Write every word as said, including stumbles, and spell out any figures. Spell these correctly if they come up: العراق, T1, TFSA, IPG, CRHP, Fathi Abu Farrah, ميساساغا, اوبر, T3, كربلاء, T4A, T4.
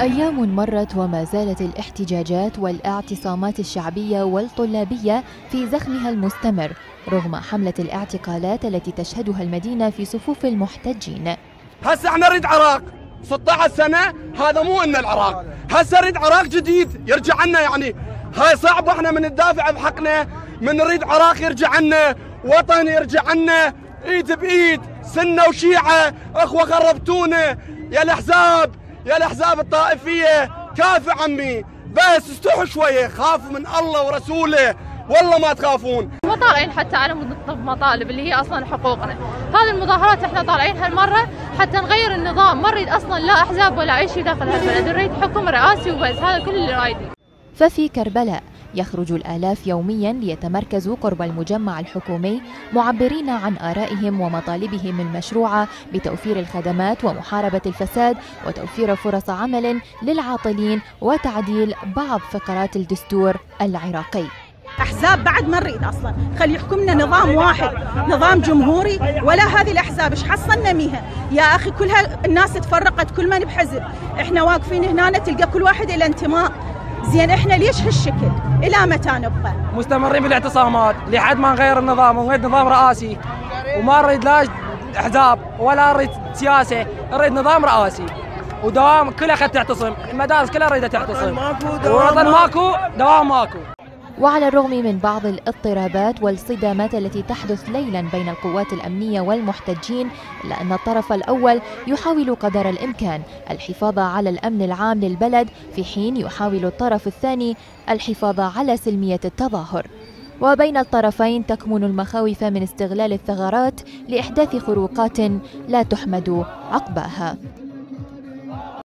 أيام مرت وما زالت الاحتجاجات والاعتصامات الشعبية والطلابية في زخمها المستمر رغم حملة الاعتقالات التي تشهدها المدينة في صفوف المحتجين. هسه احنا نريد عراق ستة عشر سنة، هذا مو إن العراق، هسه نريد عراق جديد يرجع عنا، يعني هاي صعبة، احنا من ندافع بحقنا، من نريد عراق يرجع عنا، وطن يرجع عنا، ايد بايد، سنة وشيعة، اخوة غربتونا، يا الأحزاب يا الأحزاب الطائفية، كافي عمي، بس استحوا شوية، خافوا من الله ورسوله، والله ما تخافون. ما طالعين حتى على مطالب اللي هي أصلا حقوقنا، هذه المظاهرات اللي احنا طالعين هالمرة حتى نغير النظام، ما نريد أصلا لا أحزاب ولا أي شيء داخل هالبلد، نريد حكم رئاسي وبس، هذا كل اللي رايدين. ففي كربلاء يخرج الآلاف يومياً ليتمركزوا قرب المجمع الحكومي معبرين عن آرائهم ومطالبهم المشروعة بتوفير الخدمات ومحاربة الفساد وتوفير فرص عمل للعاطلين وتعديل بعض فقرات الدستور العراقي. أحزاب بعد ما نريد أصلاً، خلي يحكمنا نظام واحد، نظام جمهوري، ولا هذه الأحزاب إيش حصلنا ميها يا أخي؟ كلها الناس تفرقت، كل من بحزب، إحنا واقفين هنا تلقى كل واحد إلى انتماء. زين احنا ليش هالشكل؟ الى متى نبقى؟ مستمرين بالاعتصامات لحد ما نغير النظام، ونريد نظام رئاسي، وما نريد لا احزاب ولا نريد سياسه، نريد نظام رئاسي ودوام. كل اخذ تعتصم، المدارس كلها اريدها تعتصم، ووطن ماكو دوام ماكو. وعلى الرغم من بعض الاضطرابات والصدامات التي تحدث ليلا بين القوات الأمنية والمحتجين، إلا أن الطرف الأول يحاول قدر الإمكان الحفاظ على الأمن العام للبلد، في حين يحاول الطرف الثاني الحفاظ على سلمية التظاهر. وبين الطرفين تكمن المخاوف من استغلال الثغرات لإحداث خروقات لا تحمد عقباها.